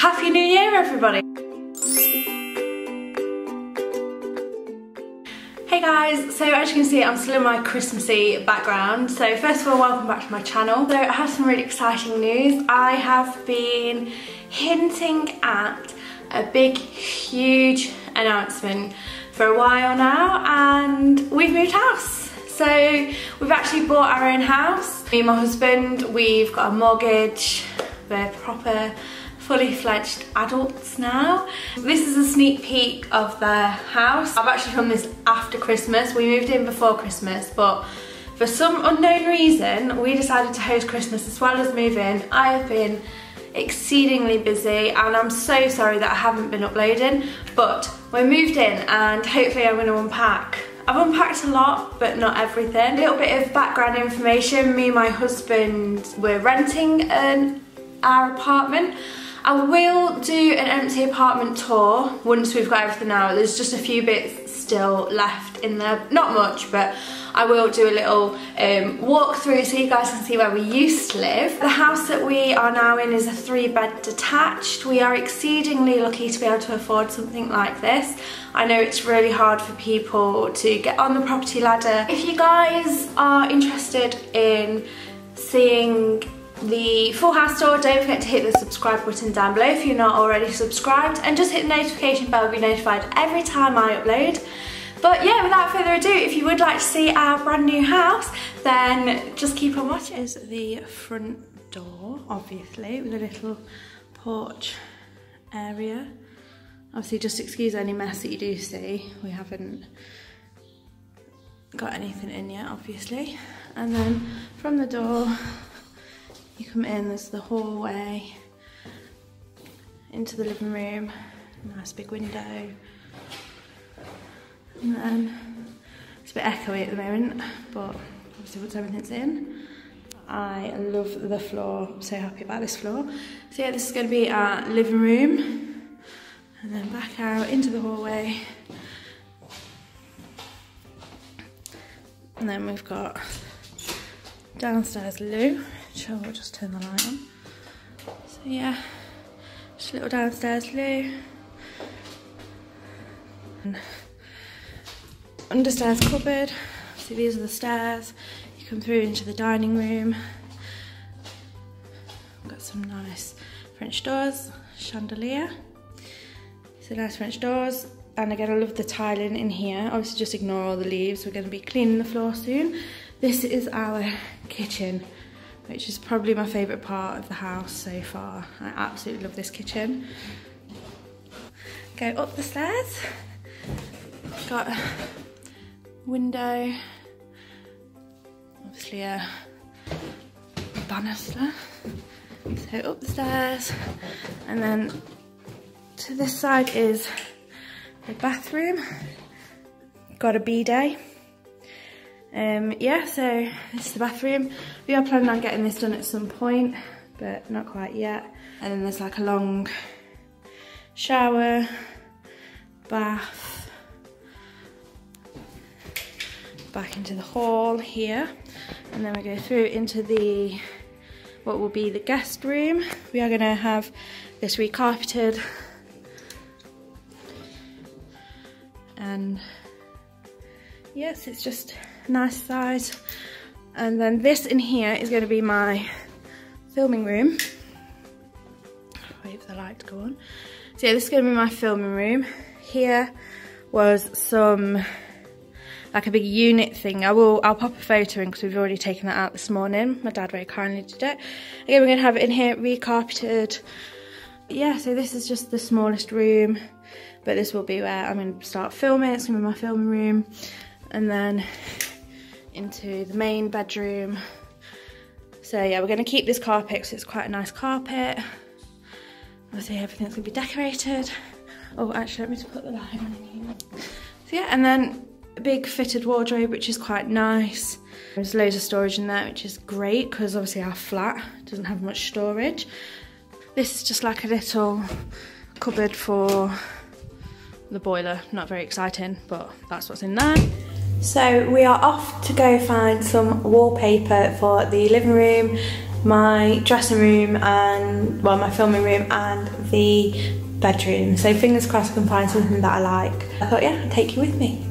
Happy New Year, everybody! Hey guys, so as you can see I'm still in my Christmassy background. So first of all, welcome back to my channel. So I have some really exciting news. I have been hinting at a big, huge announcement for a while now, and we've moved house. So we've actually bought our own house. Me and my husband, we've got a mortgage, we're proper fully fledged adults now. This is a sneak peek of the house. I've actually filmed this after Christmas. We moved in before Christmas, but for some unknown reason, we decided to host Christmas as well as move in. I have been exceedingly busy and I'm so sorry that I haven't been uploading, but we're moved in and hopefully I'm going to unpack. I've unpacked a lot, but not everything. A little bit of background information. Me and my husband, we're renting our apartment. I will do an empty apartment tour once we've got everything out. There's just a few bits still left in there. Not much, but I will do a little walkthrough so you guys can see where we used to live. The house that we are now in is a 3-bed detached. We are exceedingly lucky to be able to afford something like this. I know it's really hard for people to get on the property ladder. If you guys are interested in seeing the full house tour, don't forget to hit the subscribe button down below if you're not already subscribed, and just hit the notification bell to be notified every time I upload. But yeah, without further ado, if you would like to see our brand new house, then just keep on watching. Is the front door, obviously, with a little porch area. Obviously, just excuse any mess that you do see. We haven't got anything in yet, obviously. And then from the door, you come in, there's the hallway into the living room, nice big window, and then it's a bit echoey at the moment, but obviously once everything's in. I love the floor, I'm so happy about this floor. So yeah, this is going to be our living room, and then back out into the hallway, and then we've got downstairs loo. Sure, we'll just turn the light on. So yeah, just a little downstairs loo. Understairs cupboard. See, these are the stairs. You come through into the dining room. We've got some nice French doors, chandelier. So nice French doors. And again, I love the tiling in here. Obviously, just ignore all the leaves. We're going to be cleaning the floor soon. This is our kitchen, which is probably my favourite part of the house so far. I absolutely love this kitchen. Go up the stairs. Got a window, obviously a banister. So up the stairs, and then to this side is the bathroom. Got a bidet. Yeah, so this is the bathroom. We are planning on getting this done at some point, but not quite yet. And then there's like a long shower, bath, back into the hall here. And then we go through into the, what will be the guest room. We are gonna have this recarpeted and yes, it's just a nice size. And then this in here is going to be my filming room. Wait for the light to go on. So yeah, this is going to be my filming room. Here was some, like a big unit thing. I'll pop a photo in because we've already taken that out this morning. My dad very kindly did it. Again, we're going to have it in here, recarpeted. Yeah, so this is just the smallest room, but this will be where I'm going to start filming. It's going to be my filming room. And then into the main bedroom. So yeah, we're going to keep this carpet because it's quite a nice carpet. Obviously everything's going to be decorated. Oh, actually let me just put the light on here. So yeah, and then a big fitted wardrobe, which is quite nice. There's loads of storage in there, which is great because obviously our flat doesn't have much storage. This is just like a little cupboard for the boiler. Not very exciting, but that's what's in there. So we are off to go find some wallpaper for the living room my dressing room and, well, my filming room and the bedroom. So fingers crossed I can find something that I like. I thought, yeah, I'll take you with me.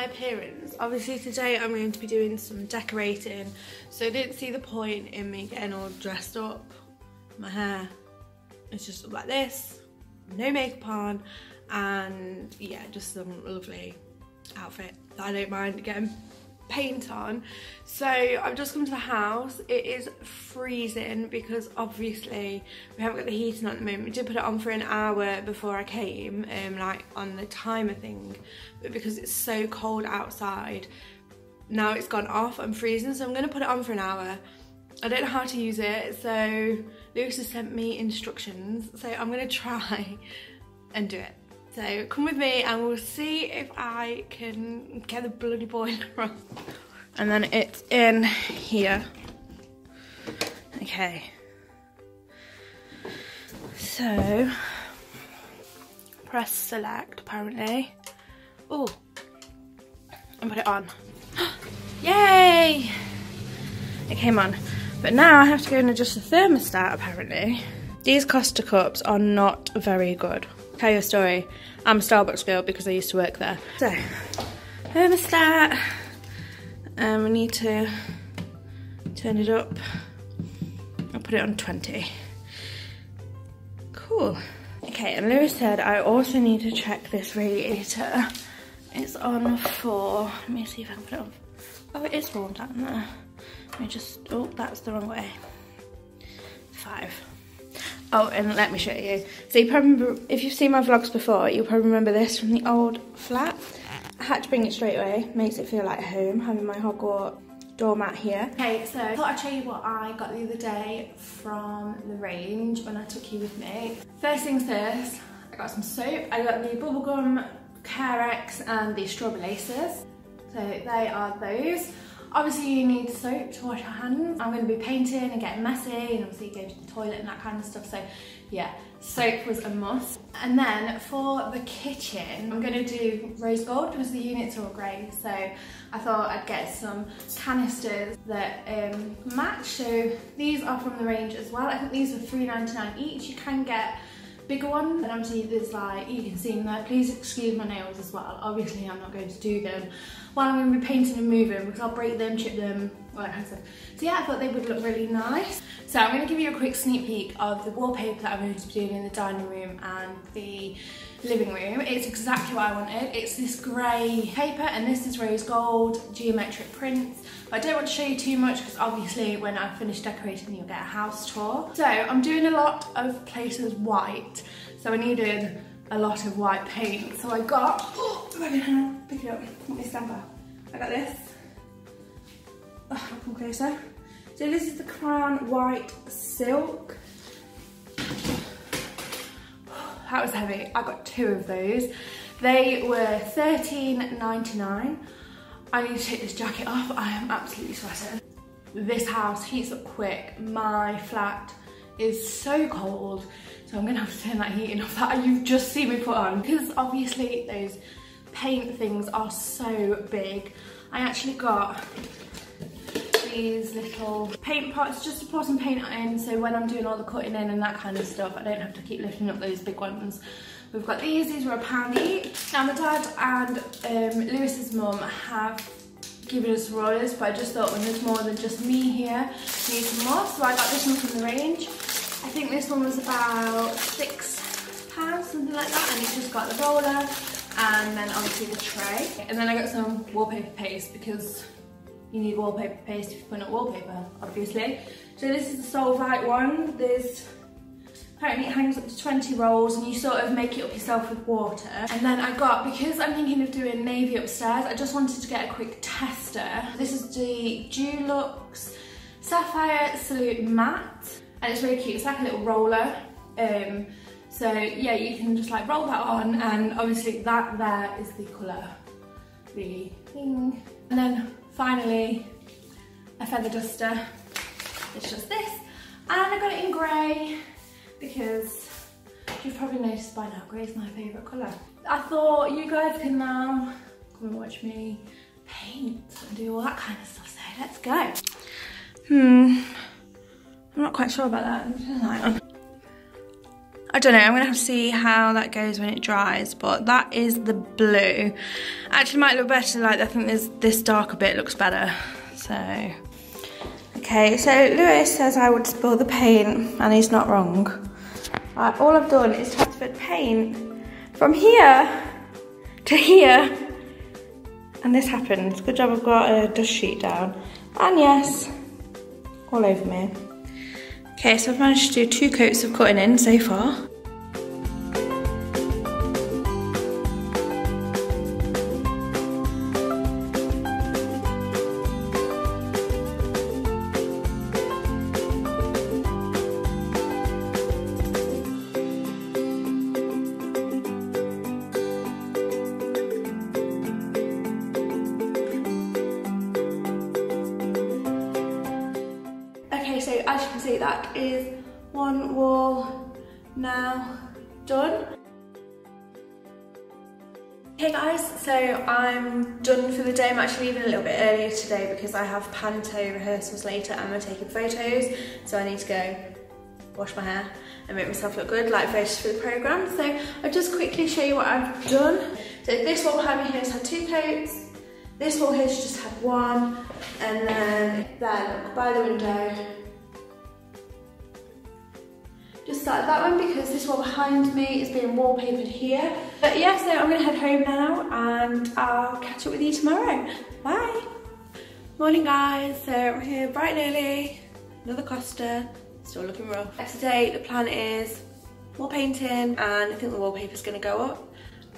Appearance. Obviously today I'm going to be doing some decorating, so I didn't see the point in me getting all dressed up. My hair is just up like this, no makeup on, and yeah, just some lovely outfit that I don't mind getting paint on. So I've just come to the house. It is freezing because obviously we haven't got the heating on at the moment. We did put it on for an hour before I came, like on the timer thing, but because it's so cold outside now, it's gone off. I'm freezing, so I'm gonna put it on for an hour. I don't know how to use it, so Lewis has sent me instructions, so I'm gonna try and do it. So come with me and we'll see if I can get the bloody boiler on. And then it's in here. Okay. So, press select apparently. Oh, and put it on. Yay! It came on. But now I have to go and adjust the thermostat apparently. These Costa cups are not very good. Tell you a story. I'm a Starbucks girl because I used to work there. So, thermostat. We need to turn it up. I'll put it on 20. Cool. Okay, and Lewis said I also need to check this radiator. It's on 4. Let me see if I can put it on. Oh, it is warm down there. Let me just, oh, that's the wrong way. 5. Oh, and let me show you. So you probably remember, if you've seen my vlogs before, you'll probably remember this from the old flat. I had to bring it straight away. Makes it feel like home, having my Hogwarts doormat here. Okay, so I thought I'd show you what I got the other day from the range when I took you with me. First things first, I got some soap. I got the bubblegum Carex and the strawberry laces. So they are those. Obviously you need soap to wash your hands. I'm going to be painting and getting messy and obviously going to the toilet and that kind of stuff, so yeah, soap was a must. And then for the kitchen, I'm going to do rose gold because the units are all grey, so I thought I'd get some canisters that match. So these are from the range as well. I think these were £3.99 each. You can get bigger ones, and obviously there's like, you can see them there. Please excuse my nails as well. Obviously I'm not going to do them while I'm going to be painting and moving because I'll break them, chip them, all that kind of stuff. So yeah, I thought they would look really nice. So I'm going to give you a quick sneak peek of the wallpaper that I'm going to be doing in the dining room and the living room. It's exactly what I wanted. It's this grey paper and this is rose gold geometric prints. But I don't want to show you too much because obviously when I finish decorating you'll get a house tour. So I'm doing a lot of places white, so I needed a lot of white paint. So I got, oh, pick it up, let me stand by. I got this. Oh, I'll come closer. So this is the Crown white silk. That was heavy. I got 2 of those. They were £13.99. I need to take this jacket off. I am absolutely sweating. This house heats up quick. My flat is so cold, so I'm gonna have to turn that heating off that you've just seen me put on, because obviously those paint things are so big. I actually got these little paint pots just to pour some paint in, so when I'm doing all the cutting in and that kind of stuff, I don't have to keep lifting up those big ones. We've got these were £1 each. Now my dad and Lewis's mum have given us rollers, but I just thought when there's more than just me here, I need some more, so I got this one from the range. I think this one was about £6, something like that, and it's just got the roller and then obviously the tray. And then I got some wallpaper paste because you need wallpaper paste if you're putting up wallpaper, obviously. So this is the Solvite one. There's, apparently it hangs up to 20 rolls and you sort of make it up yourself with water. And then I got, because I'm thinking of doing navy upstairs, I just wanted to get a quick tester. This is the Dulux Sapphire Salute Matte. And it's really cute, it's like a little roller. So yeah, you can just like roll that on, and obviously that there is the colour, the thing. And then finally, a feather duster. It's just this. And I got it in grey because you've probably noticed by now, grey is my favourite colour. I thought you guys can now come and watch me paint and do all that kind of stuff, so let's go. I'm not quite sure about that. I don't know, I'm gonna have to see how that goes when it dries, but that is the blue. Actually might look better, like I think this darker bit looks better, so. Okay, so Lewis says I would spill the paint, and he's not wrong. Right, all I've done is transferred paint from here to here, and this happens. Good job I've got a dust sheet down. And yes, all over me. Okay, so I've managed to do 2 coats of cutting in so far. So as you can see, that is one wall now done. Hey guys, so I'm done for the day. I'm actually leaving a little bit earlier today because I have panto rehearsals later and we're taking photos, so I need to go wash my hair and make myself look good, like photos for the programme. So I'll just quickly show you what I've done. So this wall behind me here has had 2 coats. This wall here's just had 1, and then there, look, by the window. Just started that one because this wall behind me is being wallpapered here. But yeah, so I'm gonna head home now and I'll catch up with you tomorrow. Bye. Morning guys, so we're here bright and early. Another Costa, still looking rough. Today the plan is more painting and I think the wallpaper's gonna go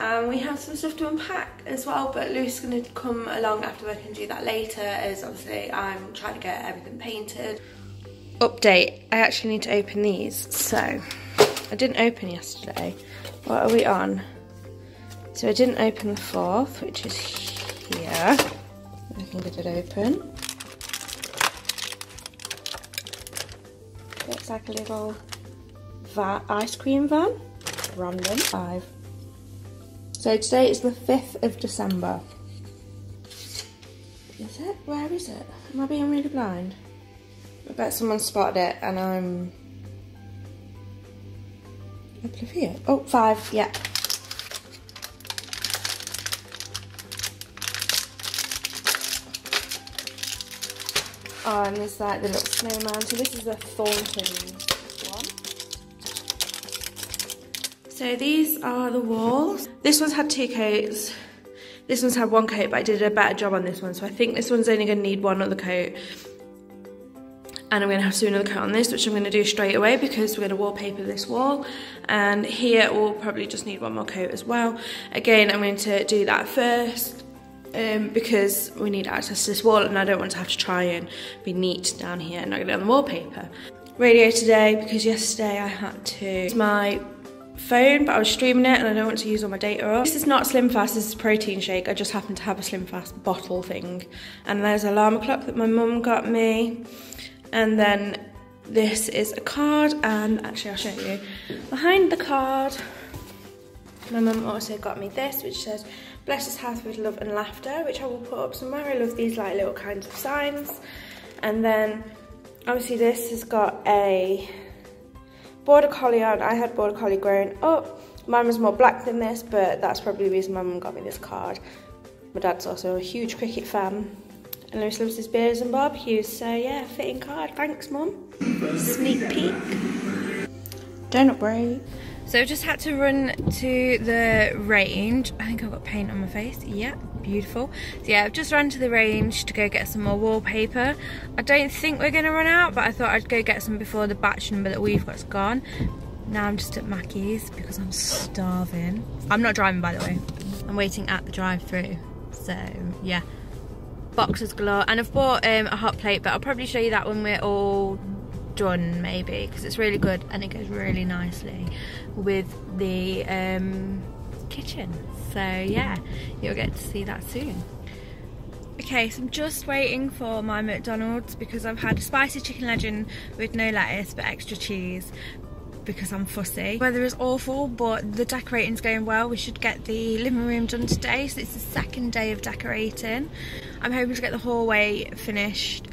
up. We have some stuff to unpack as well, but Lewis is going to come along after work and do that later, as obviously I'm trying to get everything painted. Update, I actually need to open these. So, I didn't open yesterday. What are we on? So I didn't open the 4th, which is here. I can get it open. Looks like a little ice cream van. Random. 5. So today is the 5th of December. Is it? Where is it? Am I being really blind? I bet someone spotted it and I'm oblivious. Oh, 5, yeah. Oh, and there's like the little snowman. So this is a Thornton. So these are the walls. This one's had 2 coats. This one's had 1 coat, but I did a better job on this one. So I think this one's only gonna need 1 other coat. And I'm gonna have to do another coat on this, which I'm gonna do straight away because we're gonna wallpaper this wall. And here we'll probably just need 1 more coat as well. Again, I'm going to do that first because we need access to this wall and I don't want to have to try and be neat down here and not get it on the wallpaper. Radio today, because yesterday I had to use my phone, but I was streaming it and I don't want to use all my data up. This is not Slimfast, this is a protein shake. I just happen to have a Slimfast bottle thing. And there's an alarm clock that my mum got me. And then this is a card, and actually I'll show you. Behind the card, my mum also got me this, which says, "Bless this house with love and laughter," which I will put up somewhere. I love these like little kinds of signs. And then obviously this has got a Border Collie on. I had Border Collie growing up. Mine was more black than this, but that's probably the reason my mum got me this card. My dad's also a huge cricket fan. And Lewis loves his beers and barbecues, so yeah, fitting card. Thanks, Mum. Sneak peek. Donut break. So just had to run to the range. I think I've got paint on my face. Yeah, beautiful. So yeah, I've just run to the range to go get some more wallpaper. I don't think we're gonna run out, but I thought I'd go get some before the batch number that we've got's gone. Now I'm just at Mackie's because I'm starving. I'm not driving, by the way. I'm waiting at the drive-through. So yeah, boxes galore. And I've bought a hot plate, but I'll probably show you that when we're all done, maybe, because it's really good and it goes really nicely with the kitchen, so yeah, you'll get to see that soon. Okay, so I'm just waiting for my McDonald's because I've had a spicy chicken legend with no lettuce but extra cheese because I'm fussy. Weather is awful, but the decorating's going well. We should get the living room done today, so it's the second day of decorating. I'm hoping to get the hallway finished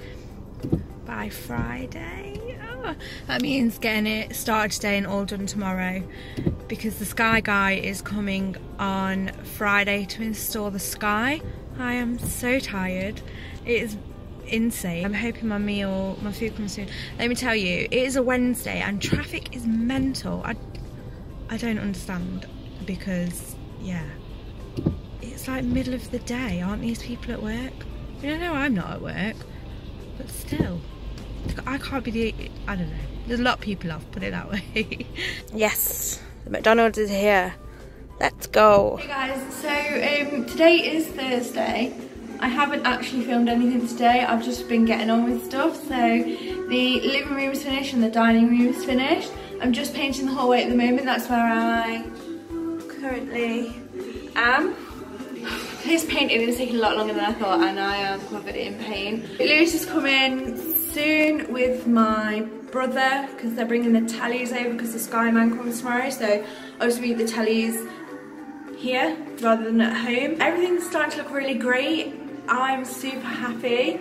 by Friday. Oh, that means getting it started today and all done tomorrow, because the Sky guy is coming on Friday to install the Sky. I am so tired. It is insane. I'm hoping my food comes soon. Let me tell you, it is a Wednesday and traffic is mental. I don't understand, because yeah, it's like middle of the day. Aren't these people at work? You know, I'm not at work, but still, I can't be the, I don't know. There's a lot of people off, put it that way. Yes, the McDonald's is here. Let's go. Hey guys, so today is Thursday. I haven't actually filmed anything today. I've just been getting on with stuff. So the living room is finished and the dining room is finished. I'm just painting the hallway at the moment. That's where I currently am. This painting is taking a lot longer than I thought, and I am covered in paint. Lewis is coming soon with my brother because they're bringing the tellies over because the Sky man comes tomorrow. So I'll just read the tellies here rather than at home. Everything's starting to look really great. I'm super happy.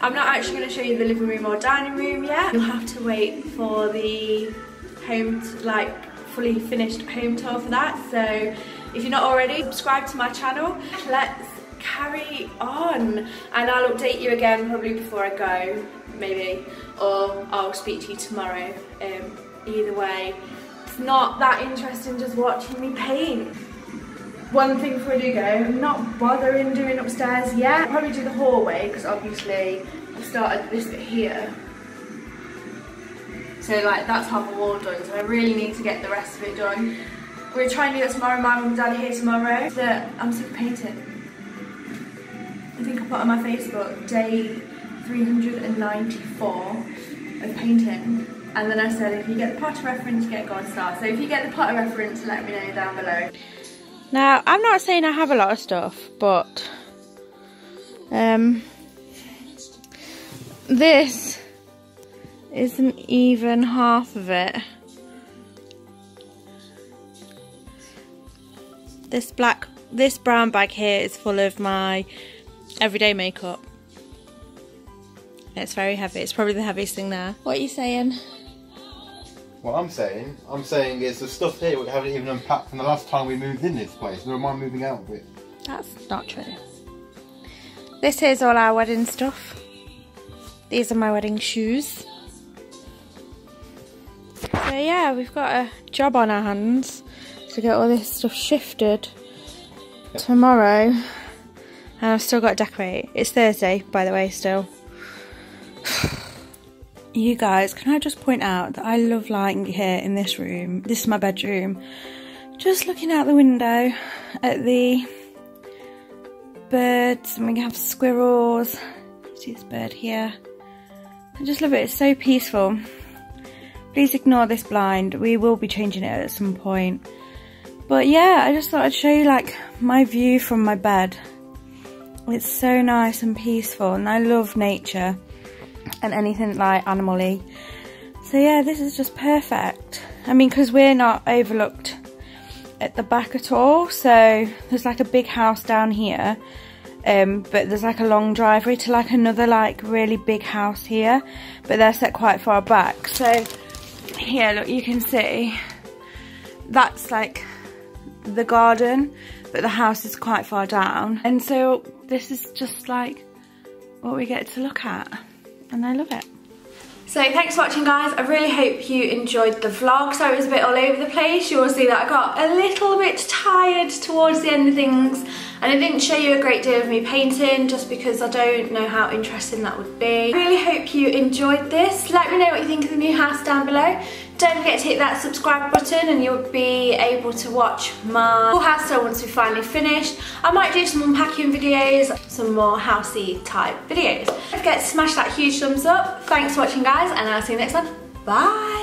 I'm not actually going to show you the living room or dining room yet. You'll have to wait for the home, fully finished home tour for that. So if you're not already, subscribe to my channel. Let's carry on, and I'll update you again probably before I go, maybe, or I'll speak to you tomorrow. Either way, it's not that interesting just watching me paint. One thing before I do go, I'm not bothering doing upstairs yet. I'll probably do the hallway because obviously I've started this bit here. So that's half a wall done, so I really need to get the rest of it done. We're trying to do that tomorrow. My mum and dad are here tomorrow. But I'm sick of painting. I think I put on my Facebook day 394 of painting. And then I said, if you get the Potter reference, you get a gold star. So if you get the Potter reference, let me know down below. Now, I'm not saying I have a lot of stuff, but this isn't even half of it. This brown bag here is full of my everyday makeup. It's very heavy. It's probably the heaviest thing there. What are you saying? What I'm saying is the stuff here we haven't even unpacked from the last time we moved in this place, nor am I moving out of it. That's not true. This is all our wedding stuff. These are my wedding shoes. So yeah, we've got a job on our hands to get all this stuff shifted tomorrow. And I've still got to decorate. It's Thursday, by the way, still. You guys, can I just point out that I love lying here in this room. This is my bedroom. Just looking out the window at the birds, and we have squirrels. See this bird here? I just love it, it's so peaceful. Please ignore this blind. We will be changing it at some point. But yeah, I just thought I'd show you my view from my bed. It's so nice and peaceful, and I love nature and anything animal-y. So yeah, this is just perfect. I mean, because we're not overlooked at the back at all, so there's a big house down here, but there's a long driveway to another really big house here, but they're set quite far back. So here, look, you can see that's the garden, but the house is quite far down, and so this is just what we get to look at. And I love it. So thanks for watching, guys. I really hope you enjoyed the vlog. So it was a bit all over the place. You will see that I got a little bit tired towards the end of things, and I didn't show you a great deal of me painting just because I don't know how interesting that would be. I really hope you enjoyed this. Let me know what you think of the new house down below. Don't forget to hit that subscribe button and you'll be able to watch my full house tour once we've finally finished. I might do some unpacking videos, some more housey type videos. Don't forget to smash that huge thumbs up. Thanks for watching, guys, and I'll see you next time. Bye!